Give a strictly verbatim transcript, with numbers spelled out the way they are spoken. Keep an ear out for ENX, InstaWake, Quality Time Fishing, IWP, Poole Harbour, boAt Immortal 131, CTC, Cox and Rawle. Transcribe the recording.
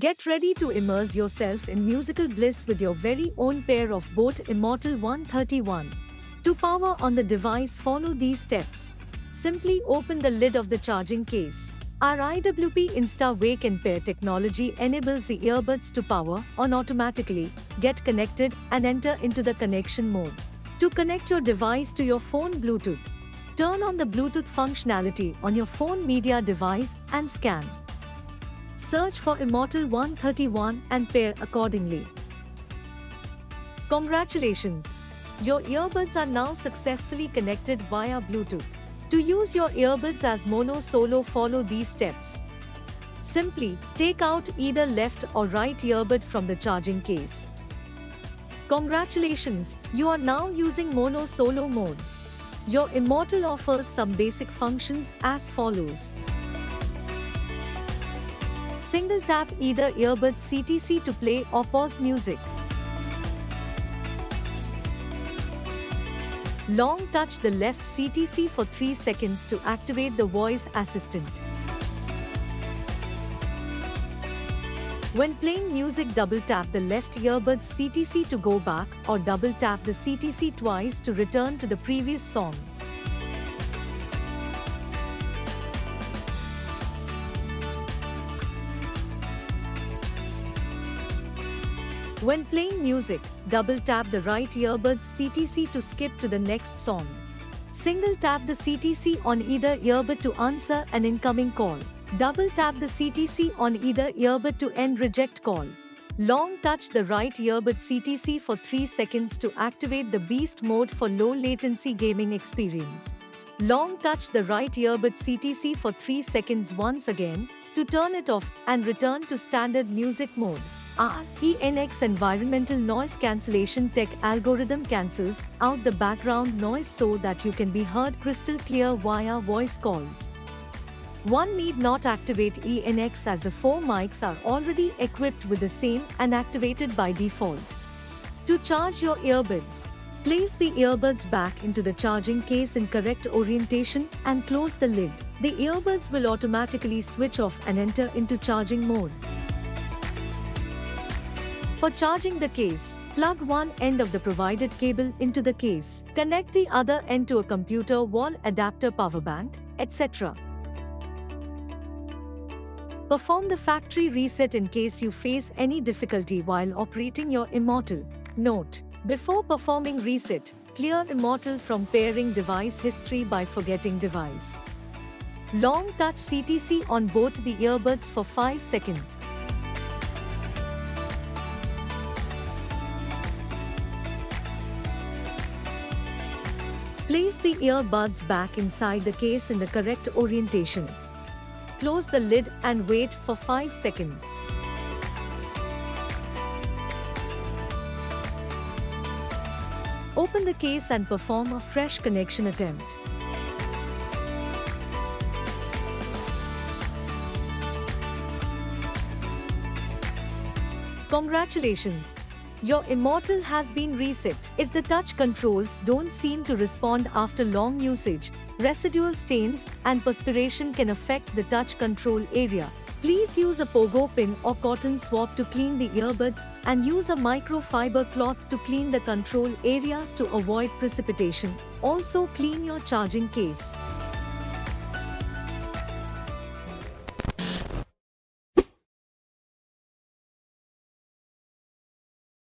Get ready to immerse yourself in musical bliss with your very own pair of boAt Immortal one thirty-one. To power on the device, follow these steps. Simply open the lid of the charging case. Our I W P InstaWake and Pair technology enables the earbuds to power on automatically, get connected, and enter into the connection mode. To connect your device to your phone Bluetooth, turn on the Bluetooth functionality on your phone media device and scan. Search for Immortal one thirty-one and pair accordingly. Congratulations! Your earbuds are now successfully connected via Bluetooth. To use your earbuds as mono solo, follow these steps. Simply take out either left or right earbud from the charging case. Congratulations! You are now using mono solo mode. Your Immortal offers some basic functions as follows. Single tap either earbud C T C to play or pause music. Long touch the left C T C for three seconds to activate the voice assistant. When playing music, double tap the left earbud C T C to go back or double tap the C T C twice to return to the previous song. When playing music, double tap the right earbud's C T C to skip to the next song. Single tap the C T C on either earbud to answer an incoming call. Double tap the C T C on either earbud to end reject call. Long touch the right earbud C T C for three seconds to activate the beast mode for low latency gaming experience. Long touch the right earbud C T C for three seconds once again to turn it off and return to standard music mode. Our E N X environmental noise cancellation tech algorithm cancels out the background noise so that you can be heard crystal clear via voice calls. One need not activate E N X as the four mics are already equipped with the same and activated by default. To charge your earbuds, place the earbuds back into the charging case in correct orientation and close the lid. The earbuds will automatically switch off and enter into charging mode. For charging the case, plug one end of the provided cable into the case. Connect the other end to a computer, wall adapter, power bank, et cetera. Perform the factory reset in case you face any difficulty while operating your Immortal. Note: before performing reset, clear Immortal from pairing device history by forgetting device. Long touch C T C on both the earbuds for five seconds. Place the earbuds back inside the case in the correct orientation. Close the lid and wait for five seconds. Open the case and perform a fresh connection attempt. Congratulations! Your Immortal has been reset. If the touch controls don't seem to respond after long usage, residual stains and perspiration can affect the touch control area. Please use a pogo pin or cotton swab to clean the earbuds and use a microfiber cloth to clean the control areas to avoid precipitation. Also, clean your charging case.